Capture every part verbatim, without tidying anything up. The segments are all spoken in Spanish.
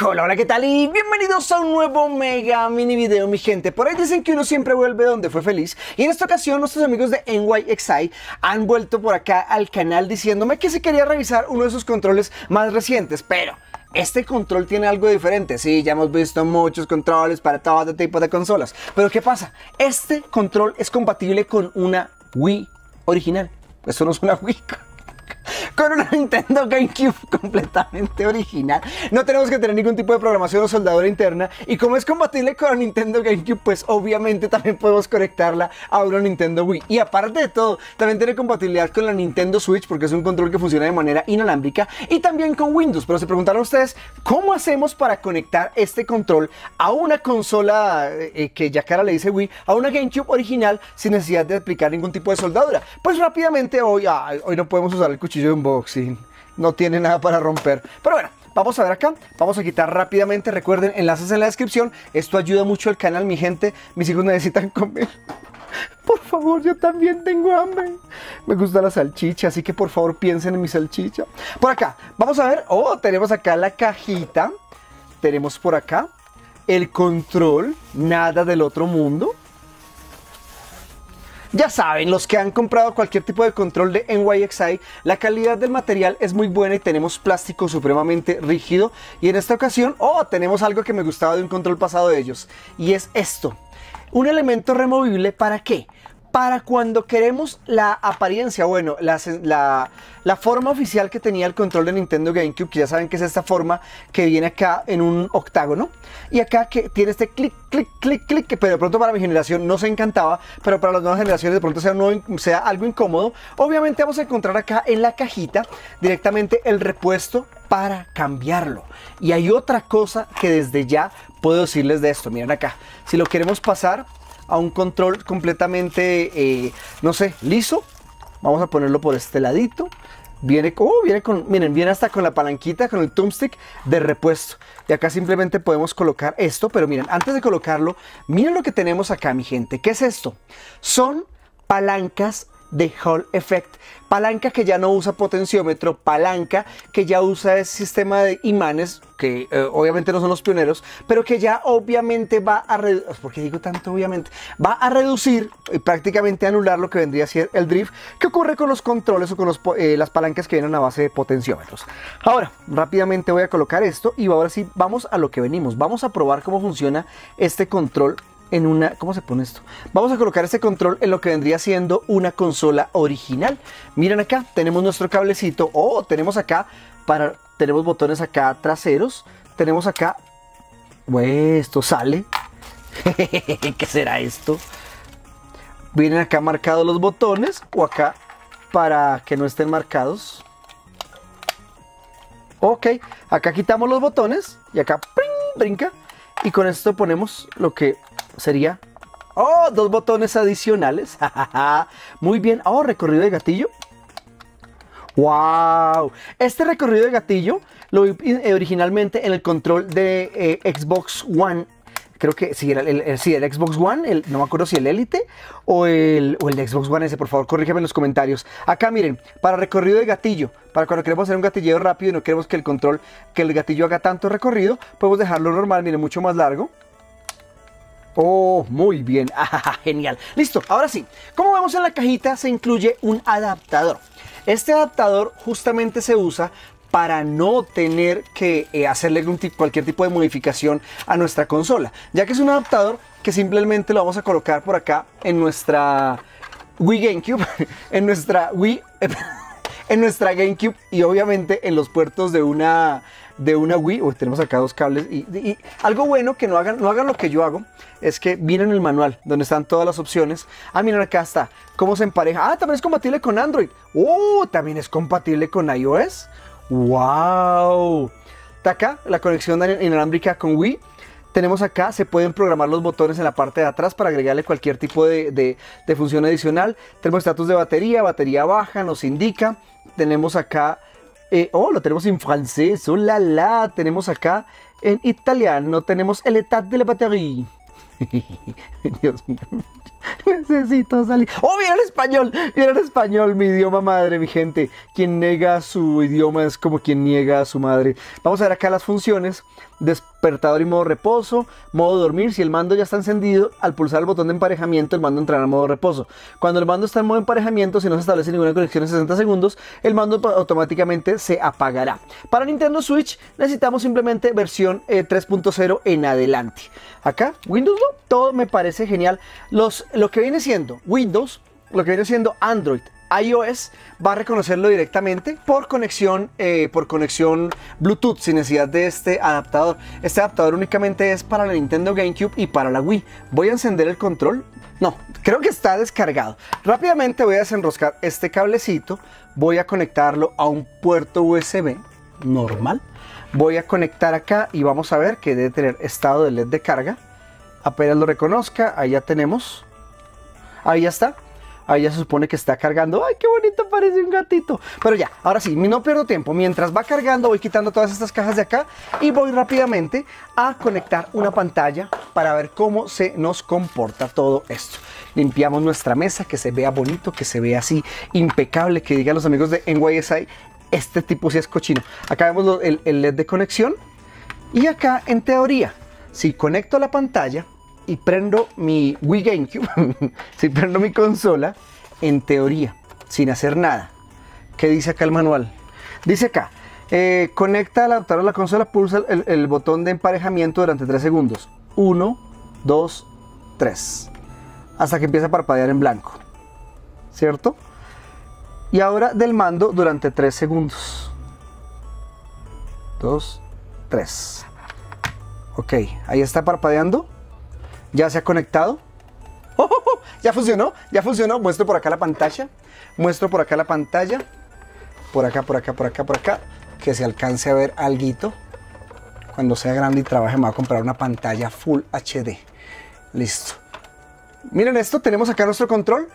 Hola, hola, ¿qué tal? Y bienvenidos a un nuevo mega mini video, mi gente. Por ahí dicen que uno siempre vuelve donde fue feliz. Y en esta ocasión nuestros amigos de N Y X I han vuelto por acá al canal diciéndome que se quería revisar uno de sus controles más recientes. Pero este control tiene algo diferente. Sí, ya hemos visto muchos controles para todo tipo de consolas. Pero ¿qué pasa? Este control es compatible con una Wii original. Eso no es una Wii. Con una Nintendo GameCube completamente original. No tenemos que tener ningún tipo de programación o soldadura interna. Y como es compatible con la Nintendo GameCube, pues obviamente también podemos conectarla a una Nintendo Wii. Y aparte de todo, también tiene compatibilidad con la Nintendo Switch, porque es un control que funciona de manera inalámbrica. Y también con Windows. Pero se preguntaron ustedes, ¿cómo hacemos para conectar este control a una consola eh, que ya cara le dice Wii, a una GameCube original, sin necesidad de aplicar ningún tipo de soldadura? Pues rápidamente, hoy, ah, hoy no podemos usar el cuchillo de unboxing, no tiene nada para romper, pero bueno, vamos a ver acá, vamos a quitar rápidamente, recuerden, enlaces en la descripción, esto ayuda mucho al canal, mi gente, mis hijos necesitan comer, por favor, yo también tengo hambre, me gusta la salchicha, así que por favor piensen en mi salchicha. Por acá, vamos a ver, oh, tenemos acá la cajita, tenemos por acá el control, nada del otro mundo. Ya saben, los que han comprado cualquier tipo de control de N Y X I, la calidad del material es muy buena y tenemos plástico supremamente rígido. Y en esta ocasión, oh, tenemos algo que me gustaba de un control pasado de ellos. Y es esto, un elemento removible, ¿para qué? Para cuando queremos la apariencia, bueno, la, la, la forma oficial que tenía el control de Nintendo GameCube, que ya saben que es esta forma que viene acá en un octágono, y acá que tiene este clic, clic, clic, clic, que de pronto para mi generación no se encantaba, pero para las nuevas generaciones de pronto sea, nuevo, sea algo incómodo. Obviamente vamos a encontrar acá en la cajita directamente el repuesto para cambiarlo. Y hay otra cosa que desde ya puedo decirles de esto, miren acá, si lo queremos pasar a un control completamente, eh, no sé, liso. Vamos a ponerlo por este ladito. Viene, oh, viene con, miren, viene hasta con la palanquita, con el thumbstick de repuesto. Y acá simplemente podemos colocar esto. Pero miren, antes de colocarlo, miren lo que tenemos acá, mi gente. ¿Qué es esto? Son palancas de Hall Effect. Palanca que ya no usa potenciómetro, palanca que ya usa el sistema de imanes, que eh, obviamente no son los pioneros, pero que ya obviamente va a reducir, ¿por qué digo tanto obviamente? Va a reducir y prácticamente anular lo que vendría a ser el drift que ocurre con los controles o con los, eh, las palancas que vienen a base de potenciómetros. Ahora, rápidamente voy a colocar esto y ahora sí, vamos a lo que venimos, vamos a probar cómo funciona este control en una, ¿cómo se pone esto? Vamos a colocar este control en lo que vendría siendo una consola original. Miren acá, tenemos nuestro cablecito, oh, tenemos acá, para, tenemos botones acá traseros, tenemos acá, pues, esto sale, ¿qué será esto? Vienen acá marcados los botones, o acá, para que no estén marcados. Ok, acá quitamos los botones, y acá, ¡pring!, brinca, y con esto ponemos lo que sería, oh, dos botones adicionales. Muy bien. Oh, recorrido de gatillo. Wow. Este recorrido de gatillo lo vi originalmente en el control de eh, Xbox One. Creo que sí, era el, el, sí, el Xbox One, el, no me acuerdo si el Elite o el, o el de Xbox One S, por favor, corrígeme en los comentarios. Acá miren, para recorrido de gatillo, para cuando queremos hacer un gatilleo rápido y no queremos que el control, que el gatillo haga tanto recorrido, podemos dejarlo normal, miren, mucho más largo. Oh, muy bien, ah, genial. Listo, ahora sí, como vemos en la cajita se incluye un adaptador. Este adaptador justamente se usa para no tener que eh, hacerle algún tipo, cualquier tipo de modificación a nuestra consola, ya que es un adaptador que simplemente lo vamos a colocar por acá en nuestra Wii GameCube, en nuestra Wii, en nuestra GameCube y obviamente en los puertos de una... de una Wii. Uy, tenemos acá dos cables y, y, y algo bueno que no hagan, no hagan lo que yo hago, es que miren el manual donde están todas las opciones. Ah, miren acá está, cómo se empareja. Ah, también es compatible con Android. Oh, también es compatible con iOS. Wow. Está acá la conexión inalámbrica con Wii. Tenemos acá, se pueden programar los botones en la parte de atrás para agregarle cualquier tipo de, de, de función adicional. Tenemos estatus de batería, batería baja, nos indica. Tenemos acá Eh, oh, lo tenemos en francés, oh la la, tenemos acá en italiano, tenemos el état de la batería. Dios mío, Necesito salir. ¡Oh, mira el español! Mira el español, mi idioma madre, mi gente. Quien niega su idioma es como quien niega a su madre. Vamos a ver acá las funciones. Despertador y modo reposo. Modo dormir. Si el mando ya está encendido, al pulsar el botón de emparejamiento, el mando entrará en modo reposo. Cuando el mando está en modo emparejamiento, si no se establece ninguna conexión en sesenta segundos, el mando automáticamente se apagará. Para Nintendo Switch necesitamos simplemente versión eh, tres punto cero en adelante. Acá, Windows, no, todo me parece genial. Los, lo que viene siendo Windows, lo que viene siendo Android, iOS, va a reconocerlo directamente por conexión, eh, por conexión Bluetooth, sin necesidad de este adaptador. Este adaptador únicamente es para la Nintendo GameCube y para la Wii. Voy a encender el control. No, creo que está descargado. Rápidamente voy a desenroscar este cablecito. Voy a conectarlo a un puerto U S B normal. Voy a conectar acá y vamos a ver que debe tener estado de L E D de carga. Apenas lo reconozca, ahí ya tenemos. Ahí ya está. Ahí ya se supone que está cargando. ¡Ay, qué bonito! Parece un gatito. Pero ya, ahora sí, no pierdo tiempo. Mientras va cargando, voy quitando todas estas cajas de acá y voy rápidamente a conectar una pantalla para ver cómo se nos comporta todo esto. Limpiamos nuestra mesa, que se vea bonito, que se vea así impecable, que digan los amigos de N Y X I, este tipo sí es cochino. Acá vemos el, el L E D de conexión. Y acá, en teoría, si conecto la pantalla y prendo mi Wii GameCube, si prendo mi consola, en teoría, sin hacer nada. ¿Qué dice acá el manual? Dice acá, eh, conecta el adaptador a la consola, pulsa el, el botón de emparejamiento durante tres segundos. uno, dos, tres. Hasta que empieza a parpadear en blanco, ¿cierto? Y ahora del mando durante tres segundos. dos, tres. Ok, ahí está parpadeando. Ya se ha conectado. Oh, oh, oh, ya funcionó, ya funcionó. Muestro por acá la pantalla. Muestro por acá la pantalla. Por acá, por acá, por acá, por acá. Que se alcance a ver alguito. Cuando sea grande y trabaje, me voy a comprar una pantalla Full H D. Listo. Miren esto, tenemos acá nuestro control.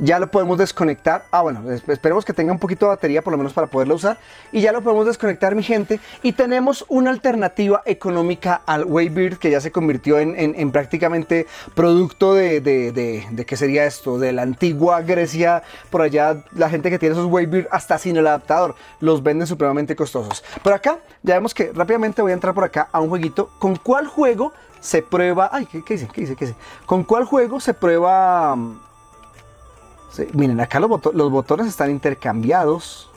Ya lo podemos desconectar. Ah, bueno, esperemos que tenga un poquito de batería, por lo menos para poderlo usar. Y ya lo podemos desconectar, mi gente. Y tenemos una alternativa económica al WaveBird, que ya se convirtió en, en, en prácticamente producto de, de, de, de... ¿qué sería esto? De la antigua Grecia. Por allá, la gente que tiene esos WaveBird, hasta sin el adaptador, los venden supremamente costosos. Pero acá, ya vemos que rápidamente voy a entrar por acá a un jueguito. ¿Con cuál juego se prueba? Ay, ¿qué, qué dice? ¿Qué dice? ¿Qué dice? ¿Con cuál juego se prueba...? Sí, miren, acá los, bot los botones están intercambiados.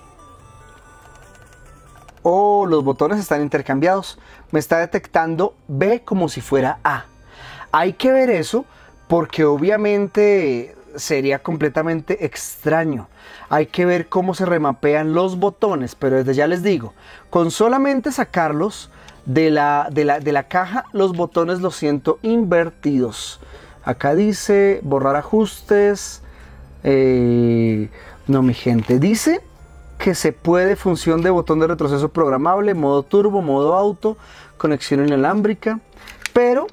Oh, los botones están intercambiados. Me está detectando B como si fuera A. Hay que ver eso porque obviamente sería completamente extraño. Hay que ver cómo se remapean los botones, pero desde ya les digo, con solamente sacarlos de la, de la, de la caja, los botones los siento invertidos. Acá dice borrar ajustes. Eh, no, mi gente, dice que se puede función de botón de retroceso programable, modo turbo, modo auto, conexión inalámbrica, pero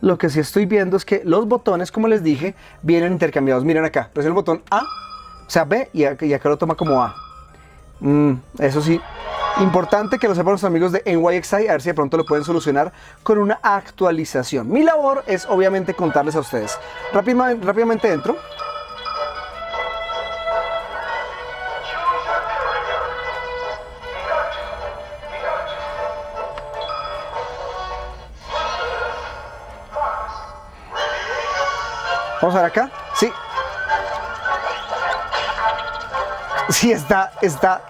lo que sí estoy viendo es que los botones, como les dije, vienen intercambiados. Miren acá, presiono el botón A, o sea B, y acá, y acá lo toma como A. Mm, eso sí, importante que lo sepan los amigos de N Y X I, a ver si de pronto lo pueden solucionar con una actualización. Mi labor es obviamente contarles a ustedes. Rápima, rápidamente entro. Vamos a ver acá, sí. Sí, está, está,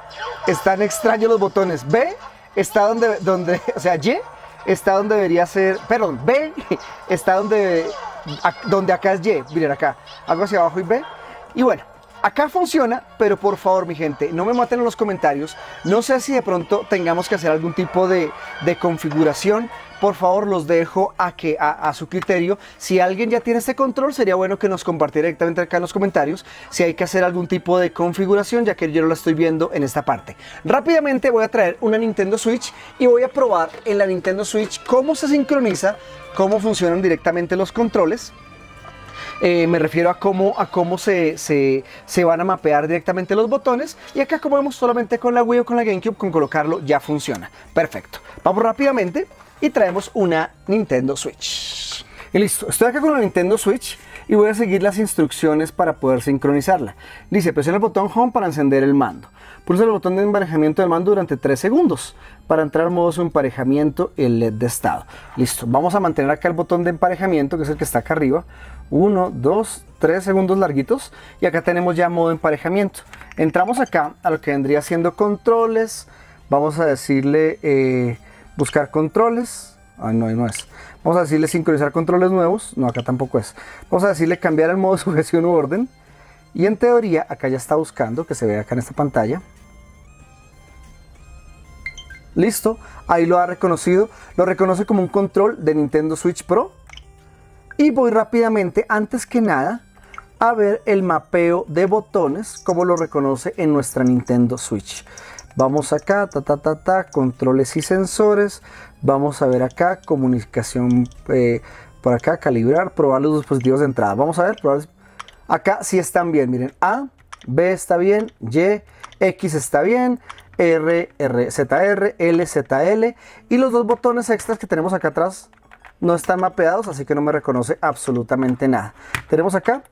están extraños los botones. B está donde, donde, o sea, Y está donde debería ser, perdón, B está donde, donde acá es Y. Miren acá, hago hacia abajo y B. Y bueno, acá funciona, pero por favor, mi gente, no me maten en los comentarios. No sé si de pronto tengamos que hacer algún tipo de, de configuración. Por favor, los dejo a, que, a, a su criterio. Si alguien ya tiene este control, sería bueno que nos compartiera directamente acá en los comentarios si hay que hacer algún tipo de configuración, ya que yo no la estoy viendo en esta parte. Rápidamente voy a traer una Nintendo Switch y voy a probar en la Nintendo Switch cómo se sincroniza, cómo funcionan directamente los controles. Eh, me refiero a cómo, a cómo se, se, se van a mapear directamente los botones. Y acá, como vemos, solamente con la Wii o con la GameCube, con colocarlo ya funciona. Perfecto. Vamos rápidamente y traemos una Nintendo Switch. Y listo, estoy acá con la Nintendo Switch. y voy a seguir las instrucciones para poder sincronizarla. Dice, presiona el botón Home para encender el mando. Pulsa el botón de emparejamiento del mando durante tres segundos para entrar en modo su emparejamiento y el L E D de estado. Listo, vamos a mantener acá el botón de emparejamiento, que es el que está acá arriba. uno, dos, tres segundos larguitos y acá tenemos ya modo emparejamiento. Entramos acá a lo que vendría siendo controles. Vamos a decirle eh, buscar controles. Ah, no, ahí no es. Vamos a decirle sincronizar controles nuevos. No, acá tampoco es. Vamos a decirle cambiar el modo sujeción u orden. Y en teoría, acá ya está buscando, que se ve acá en esta pantalla. Listo, ahí lo ha reconocido. Lo reconoce como un control de Nintendo Switch Pro. Y voy rápidamente, antes que nada, a ver el mapeo de botones, como lo reconoce en nuestra Nintendo Switch. Vamos acá, ta, ta, ta, ta, controles y sensores. Vamos a ver acá, comunicación eh, por acá, calibrar, probar los dispositivos de entrada. Vamos a ver, probar. Acá sí están bien, miren, A, B está bien, Y, X está bien, R, R, Z, R, L, Z, L. Y los dos botones extras que tenemos acá atrás no están mapeados, así que no me reconoce absolutamente nada. Tenemos acá,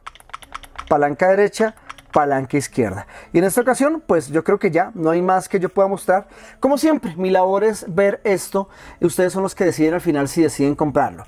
palanca derecha, palanca izquierda. Y en esta ocasión, pues yo creo que ya no hay más que yo pueda mostrar. Como siempre, mi labor es ver esto y ustedes son los que deciden al final si deciden comprarlo.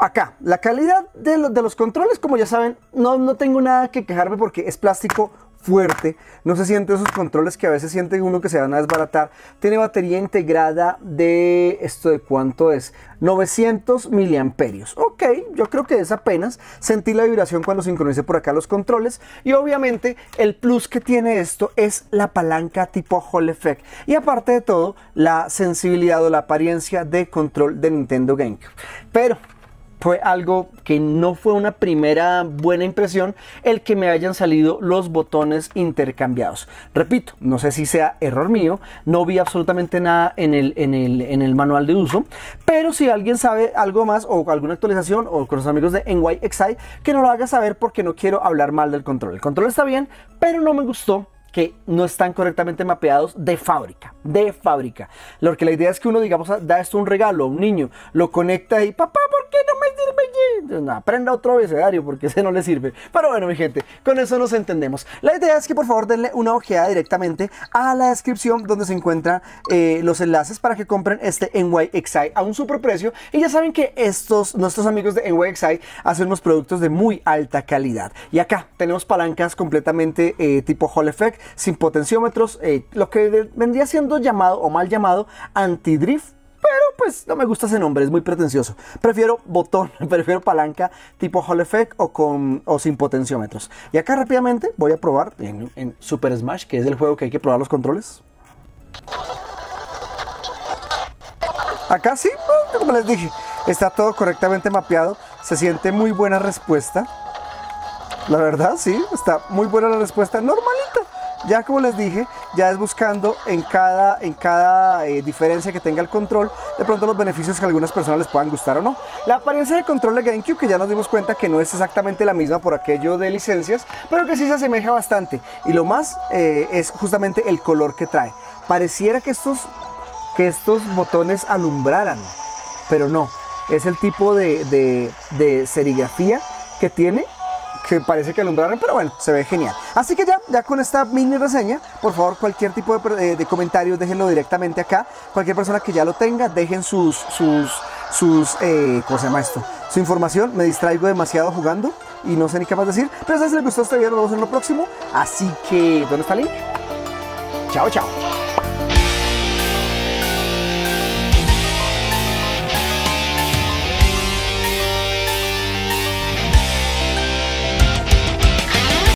Acá, la calidad de, lo, de los controles, como ya saben, no, no tengo nada que quejarme porque es plástico fuerte, no se sienten esos controles que a veces sienten uno que se van a desbaratar. Tiene batería integrada de, ¿esto de cuánto es? novecientos miliamperios. Ok, yo creo que es apenas. Sentí la vibración cuando sincronicé por acá los controles. Y obviamente el plus que tiene esto es la palanca tipo Hall Effect. Y aparte de todo, la sensibilidad o la apariencia de control de Nintendo GameCube. Pero fue algo que no fue una primera buena impresión el que me hayan salido los botones intercambiados. Repito, no sé si sea error mío, no vi absolutamente nada en el, en el, en el manual de uso, pero si alguien sabe algo más o alguna actualización o con los amigos de N Y X I, que nos lo haga saber porque no quiero hablar mal del control. El control está bien, pero no me gustó que no están correctamente mapeados de fábrica, de fábrica. Porque la idea es que uno, digamos, da esto un regalo a un niño, lo conecta y, papá, ¿por qué no me sirve? No, aprenda otro abecedario porque ese no le sirve. Pero bueno, mi gente, con eso nos entendemos. La idea es que por favor denle una ojeada directamente a la descripción donde se encuentran eh, los enlaces para que compren este N Y X I a un super precio. Y ya saben que estos, nuestros amigos de N Y X I hacen unos productos de muy alta calidad. Y acá tenemos palancas completamente eh, tipo Hall Effect, sin potenciómetros, eh, lo que vendría siendo llamado o mal llamado anti-drift, pero pues no me gusta ese nombre, es muy pretencioso. Prefiero botón, prefiero palanca tipo Hall Effect o, con, o sin potenciómetros. Y acá rápidamente voy a probar en, en Super Smash, que es el juego que hay que probar los controles. Acá sí, como les dije, está todo correctamente mapeado, se siente muy buena respuesta. La verdad sí, está muy buena la respuesta, normalita. Ya como les dije, ya es buscando en cada, en cada eh, diferencia que tenga el control, de pronto los beneficios que a algunas personas les puedan gustar o no. La apariencia del control de GameCube, que ya nos dimos cuenta que no es exactamente la misma por aquello de licencias, pero que sí se asemeja bastante. Y lo más eh, es justamente el color que trae. Pareciera que estos, que estos botones alumbraran, pero no. Es el tipo de, de, de serigrafía que tiene, que parece que alumbraron, pero bueno, se ve genial. Así que ya, ya con esta mini reseña, por favor, cualquier tipo de, de, de comentarios, déjenlo directamente acá. Cualquier persona que ya lo tenga, dejen sus, sus, sus, eh, ¿cómo se llama esto? Su información. Me distraigo demasiado jugando y no sé ni qué más decir. Pero si les gustó este video, nos vemos en lo próximo. Así que, ¿dónde está el link? Chao, chao.